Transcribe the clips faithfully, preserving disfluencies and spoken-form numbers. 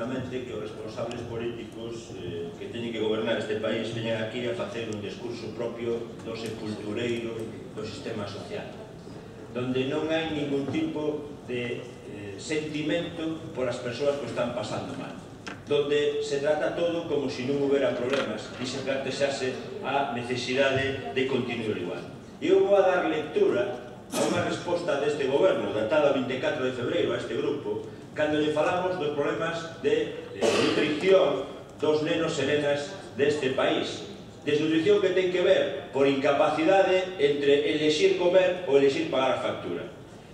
profundamente que os responsables políticos eh, que teñen que gobernar este país veñan aquí a facer un discurso propio do sepultureiro do sistema social, donde non hai ningún tipo de eh, sentimento por as persoas que están pasando mal, donde se trata todo como se non houbera problemas e se plantexase a necesidade de continuar igual. E eu vou a dar lectura a unha resposta deste goberno datada vinte e catro de febreiro a este grupo, cando lle falamos dos problemas de, de nutrición dos nenos e nenas deste país, desnutrición que ten que ver por incapacidade entre elexir comer ou elexir pagar a factura.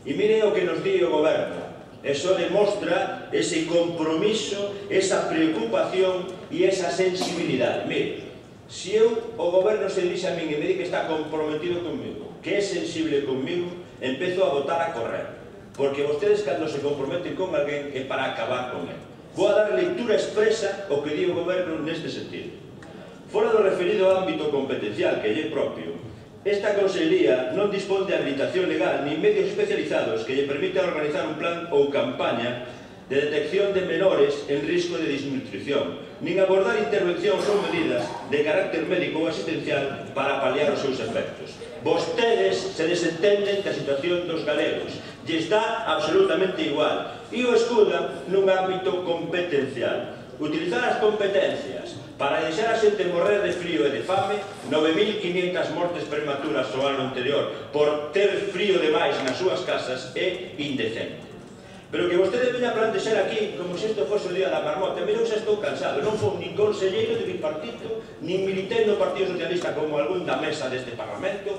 E mire o que nos di o goberno, eso demostra ese compromiso, esa preocupación e esa sensibilidade. Mire, se eu, o goberno se dixe a min e me di que está comprometido comigo, que é sensible conmigo, empezo a votar a correr, porque vostedes cando se comprometen con alguén é para acabar con él. Vou a dar lectura expresa o que di o goberno neste sentido. Fora do referido ámbito competencial que lle propio, esta consellería non dispón de habilitación legal ni medios especializados que lle permitan organizar un plan ou campaña de detección de menores en risco de desnutrición, nin abordar intervencións ou medidas de carácter médico ou asistencial para paliar os seus efectos. Vostedes se desentenden da situación dos galegos, lle está absolutamente igual, e o escudan nun ámbito competencial. Utilizar as competencias para deixar a xente morrer de frío e de fame, nove mil quinientas mortes prematuras o ano anterior por ter frío demais nas súas casas, é indecente. Pero que vostedes veñan plantexar aquí como se isto fose o día da marmota, mira, eu xa estou cansado, non fui nin conselleiro de bipartito, nin militei no Partido Socialista como algún da mesa deste Parlamento,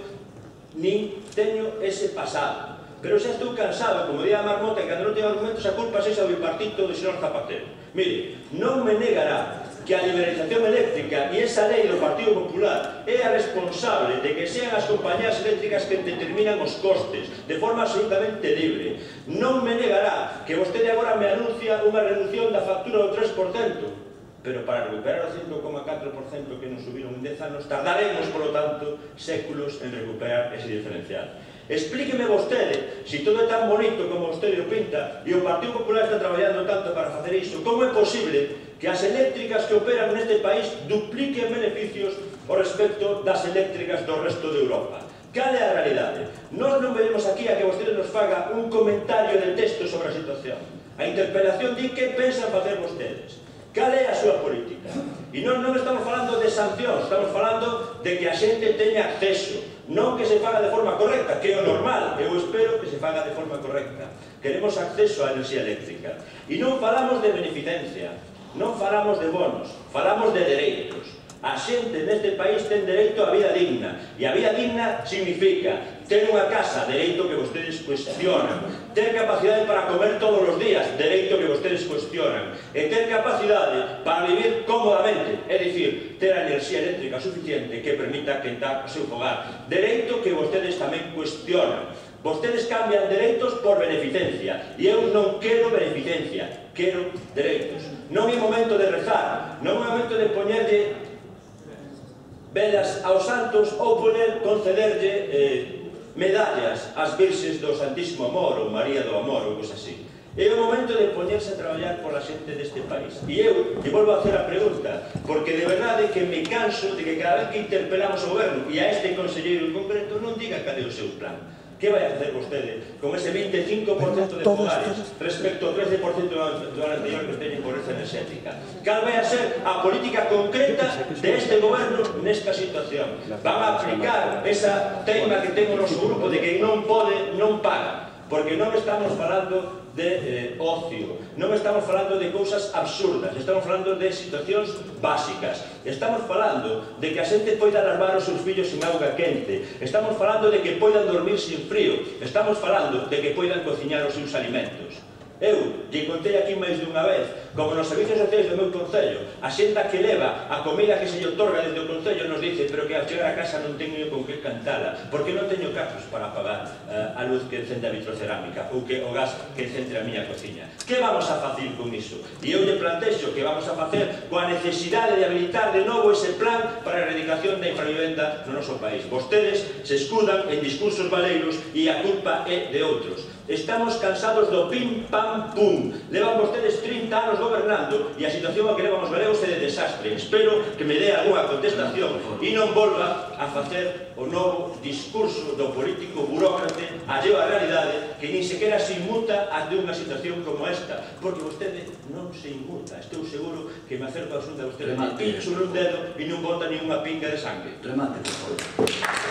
nin teño ese pasado, pero xa estou cansado, como día da marmota, e cando non teño argumentos a culpa se xa o bipartito do señor Zapatero. Mire, non me negará que a liberalización eléctrica e esa lei do Partido Popular é a responsable de que sean as compañías eléctricas que determinan os costes de forma absolutamente libre. Non me negará que vostede agora me anuncia unha reducción da factura do tres por cento, pero para recuperar o cinco coma catro por cento que nos subiron en dez anos tardaremos, polo tanto, séculos en recuperar ese diferencial. Explíqueme vostede, se todo é tan bonito como vostede o pinta e o Partido Popular está traballando tanto para facer iso, como é posible que as eléctricas que operan neste país dupliquen beneficios ao respecto das eléctricas do resto de Europa? Cal é a realidade? Nós non venimos aquí a que vostede nos faga un comentario de texto sobre a situación. A interpelación di que pensan facer vostedes. Cal é a súa política? E non, non estamos falando de sancións, estamos falando de que a xente teña acceso. Non que se faga de forma correcta, que é o normal, eu espero que se faga de forma correcta. Queremos acceso á enerxía eléctrica. E non falamos de beneficencia, non falamos de bonos, falamos de dereitos. A xente neste país ten dereito á vida digna, e a vida digna significa ter unha casa, dereito que vostedes cuestionan, ter capacidade para comer todos os días, dereito que vostedes cuestionan, e ter capacidade para vivir cómodamente, é dicir, ter a enerxía eléctrica suficiente que permita quentar o seu fogar, dereito que vostedes tamén cuestionan. Vostedes cambian dereitos por beneficencia, e eu non quero beneficencia, quero dereitos. Non é momento de rezar, non é momento de poñerlle velas aos santos ou poder concederlle eh, medallas ás virxes do Santísimo Amor ou María do Amor ou cousas así. É o momento de poñerse a traballar pola xente deste país. E eu te volvo a hacer a pregunta, porque de verdade que me canso de que cada vez que interpelamos o goberno e a este conselleiro en concreto non diga cal é o seu plan. Que vai a facer vostede con ese veinticinco por ciento de fogares respecto ao trece por ciento do ano anterior que teñen pobreza enerxética? Cal vai a ser a política concreta de este goberno nesta situación? Van a aplicar esa teima que ten o noso grupo de que non pode, non paga? Porque non estamos falando de eh, ocio, non estamos falando de cousas absurdas, estamos falando de situacións básicas. Estamos falando de que a xente poida lavar os seus fillos sin auga quente, estamos falando de que poidan dormir sin frío, estamos falando de que poidan cociñar os seus alimentos. Eu lle contei aquí máis dunha vez como nos servicios sociais do meu concello a xente que leva a comida que se lle otorga desde o concello nos dice pero que ao chegar a casa non teño con que cantala porque non teño cartos para pagar uh, a luz que encende a vitrocerámica ou que o gas que encende a miña cociña. Que vamos a facer con iso? E eu lle plantexo que vamos a facer coa necesidade de habilitar de novo ese plan para a erradicación da infravivenda no noso país. Vostedes se escudan en discursos baleiros e a culpa é de outros. Estamos cansados do pim pam pam, pum. Levan vostedes trinta anos gobernando e a situación a que levan os galegos é de desastre. Espero que me dé alguna contestación e non volva a facer o novo discurso do político burócrate a lleva realidade que nin sequera se inmuta ante unha situación como esta, porque vostede non se inmuta. Estou seguro que me acerco a asunta vostede, pincho nun dedo e non bota ninguna pinga de sangue. Remate, por favor.